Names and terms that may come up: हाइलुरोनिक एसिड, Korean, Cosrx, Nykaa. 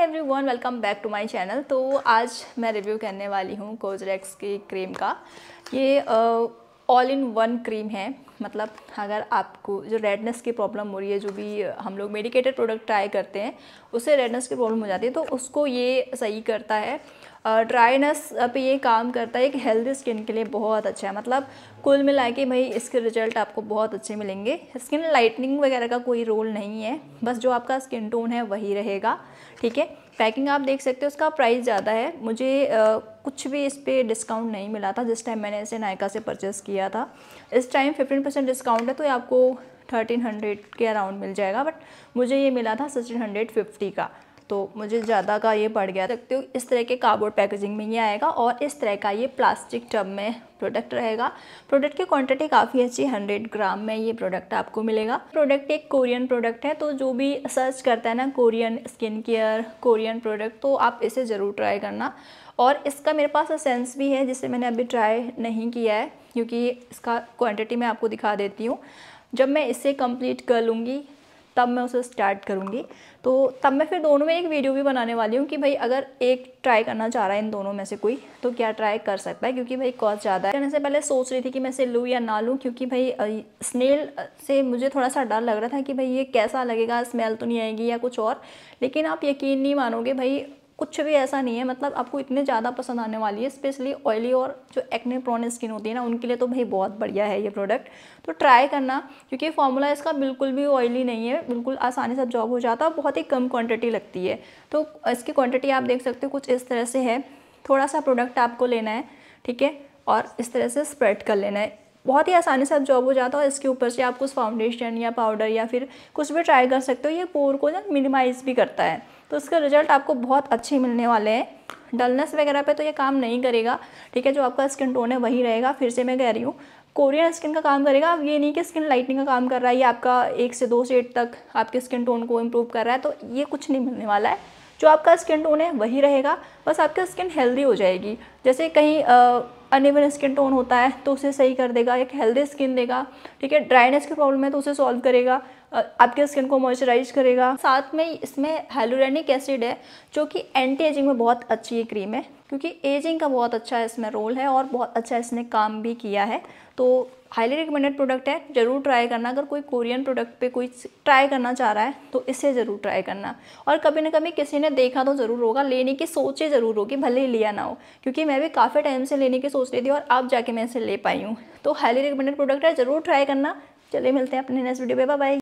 Everyone welcome back to my channel. तो आज मैं रिव्यू करने वाली हूँ कोजरेक्स की क्रीम का। ये ऑल इन वन क्रीम है, मतलब अगर आपको जो रेडनेस की प्रॉब्लम हो रही है, जो भी हम लोग मेडिकेटेड प्रोडक्ट ट्राई करते हैं उससे रेडनेस की प्रॉब्लम हो जाती है तो उसको ये सही करता है। ड्राइनेस पे ये काम करता है, एक हेल्दी स्किन के लिए बहुत अच्छा है। मतलब कुल मिला के भाई इसके रिजल्ट आपको बहुत अच्छे मिलेंगे। स्किन लाइटनिंग वगैरह का कोई रोल नहीं है, बस जो आपका स्किन टोन है वही रहेगा, ठीक है। पैकिंग आप देख सकते हो, उसका प्राइस ज़्यादा है। मुझे कुछ भी इस पर डिस्काउंट नहीं मिला था जिस टाइम मैंने इसे नायका से परचेस किया था। इस टाइम 15% डिस्काउंट है तो ये आपको 1300 के अराउंड मिल जाएगा, बट मुझे ये मिला था 1650 का, तो मुझे ज़्यादा का ये पड़ गया। देखते हो इस तरह के कार्डबोर्ड पैकेजिंग में ये आएगा और इस तरह का ये प्लास्टिक टब में प्रोडक्ट रहेगा। प्रोडक्ट की क्वांटिटी काफ़ी अच्छी, 100 ग्राम में ये प्रोडक्ट आपको मिलेगा। प्रोडक्ट एक कोरियन प्रोडक्ट है, तो जो भी सर्च करता है ना Korean skin care, Korean product, तो आप इसे ज़रूर ट्राई करना। और इसका मेरे पास एसेंस भी है जिसे मैंने अभी ट्राई नहीं किया है, क्योंकि इसका क्वान्टिटी मैं आपको दिखा देती हूँ। जब मैं इसे कम्प्लीट कर लूँगी तब मैं उसे स्टार्ट करूँगी, तो तब मैं फिर दोनों में एक वीडियो भी बनाने वाली हूँ कि भाई अगर एक ट्राई करना चाह रहा है इन दोनों में से कोई, तो क्या ट्राई कर सकता है, क्योंकि भाई कॉस्ट ज़्यादा है। करने से पहले सोच रही थी कि मैं इसे लूँ या ना लूँ, क्योंकि भाई स्मेल से मुझे थोड़ा सा डर लग रहा था कि भाई ये कैसा लगेगा, स्मेल तो नहीं आएगी या कुछ और। लेकिन आप यकीन नहीं मानोगे भाई, कुछ भी ऐसा नहीं है। मतलब आपको इतने ज़्यादा पसंद आने वाली है, स्पेशली ऑयली और जो एक्ने प्रोन स्किन होती है ना उनके लिए तो भाई बहुत बढ़िया है ये प्रोडक्ट, तो ट्राई करना। क्योंकि फॉर्मूला इसका बिल्कुल भी ऑयली नहीं है, बिल्कुल आसानी से जॉब हो जाता है, बहुत ही कम क्वांटिटी लगती है। तो इसकी क्वांटिटी आप देख सकते हो कुछ इस तरह से है। थोड़ा सा प्रोडक्ट आपको लेना है, ठीक है, और इस तरह से स्प्रेड कर लेना है, बहुत ही आसानी से जॉब हो जाता है। और इसके ऊपर से आप कुछ फाउंडेशन या पाउडर या फिर कुछ भी ट्राई कर सकते हो। ये पोर को ना मिनिमाइज़ भी करता है, तो इसके रिजल्ट आपको बहुत अच्छे मिलने वाले हैं। डलनेस वगैरह पे तो ये काम नहीं करेगा, ठीक है, जो आपका स्किन टोन है वही रहेगा। फिर से मैं कह रही हूँ कोरियन स्किन का काम करेगा। अब ये नहीं कि स्किन लाइटनिंग का काम कर रहा है, ये आपका 1 से 2 शेड तक आपके स्किन टोन को इम्प्रूव कर रहा है, तो ये कुछ नहीं मिलने वाला है। जो आपका स्किन टोन है वही रहेगा, बस आपका स्किन हेल्दी हो जाएगी। जैसे कहीं अनइवन स्किन टोन होता है तो उसे सही कर देगा, एक हेल्दी स्किन देगा, ठीक है। ड्राइनेस की प्रॉब्लम है तो उसे सॉल्व करेगा, आपके स्किन को मॉइस्चराइज करेगा। साथ में इसमें हाइलुरोनिक एसिड है जो कि एंटी एजिंग में बहुत अच्छी ये क्रीम है, क्योंकि एजिंग का बहुत अच्छा इसमें रोल है और बहुत अच्छा इसने काम भी किया है। तो हाईली रिकमेंडेड प्रोडक्ट है, ज़रूर ट्राई करना। अगर कोई कोरियन प्रोडक्ट पे कोई ट्राई करना चाह रहा है तो इसे ज़रूर ट्राई करना। और कभी ना कभी किसी ने देखा तो ज़रूर होगा, लेने की सोचे ज़रूर होगी, भले ही लिया ना हो, क्योंकि मैं भी काफ़ी टाइम से लेने की सोच रही थी और अब जाके मैं इसे ले पाई हूँ। तो हाईली रिकमेंडेड प्रोडक्ट है, ज़रूर ट्राई करना। चलिए मिलते हैं अपने नेक्स्ट वीडियो पे, बाय बाय।